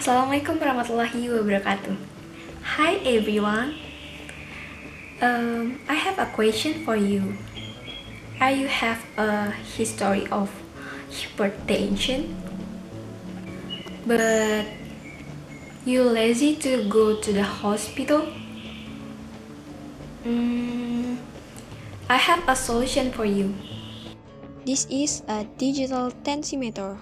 Assalamualaikum warahmatullahi wabarakatuh. Hi everyone. I have a question for you. Are you have a history of hypertension, but you lazy to go to the hospital? I have a solution for you. This is a digital tensimeter.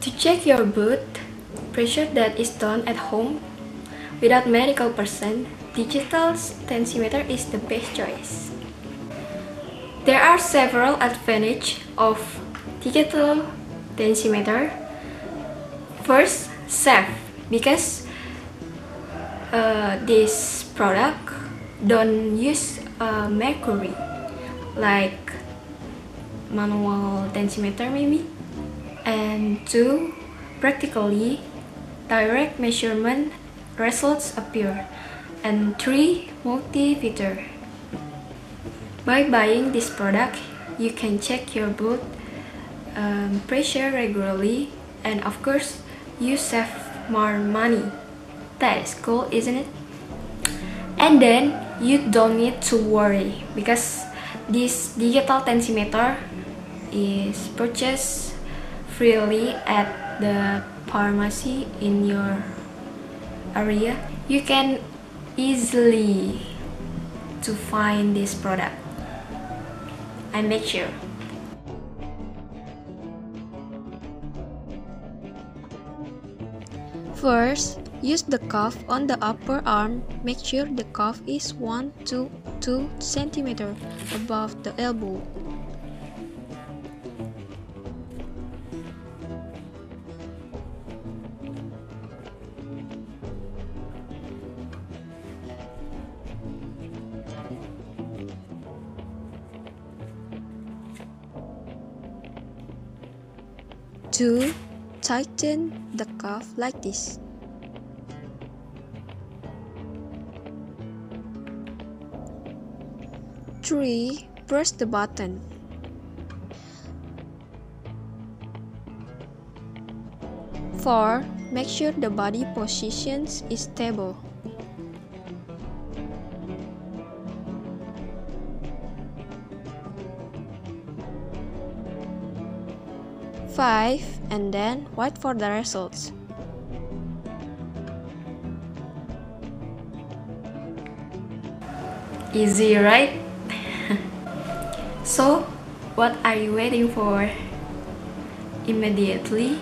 To check your blood pressure that is done at home without medical person, digital tensimeter is the best choice. There are several advantages of digital tensimeter. First, safe, because this product don't use mercury like manual tensimeter maybe. And two, practically direct measurement results appear. And three, multi-feature. By buying this product, you can check your blood pressure regularly, and of course, you save more money. That is cool, isn't it? And then you don't need to worry because this digital tensimeter is purchased freely at the pharmacy in your area. You can easily to find this product, I make sure. First, use the cuff on the upper arm. Make sure the cuff is 1 to 2 cm above the elbow. Two, tighten the cuff like this. Three, press the button. Four, make sure the body position is stable. Five, and then wait for the results. Easy, right? So, what are you waiting for? Immediately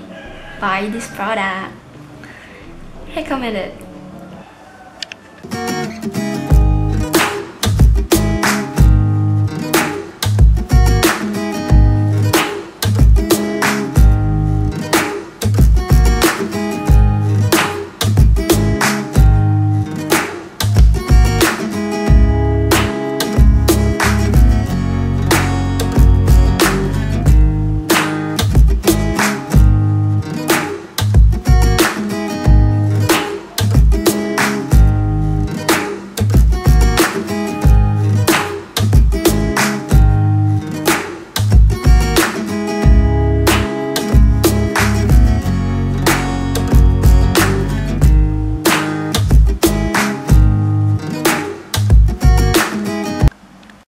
buy this product. Recommended.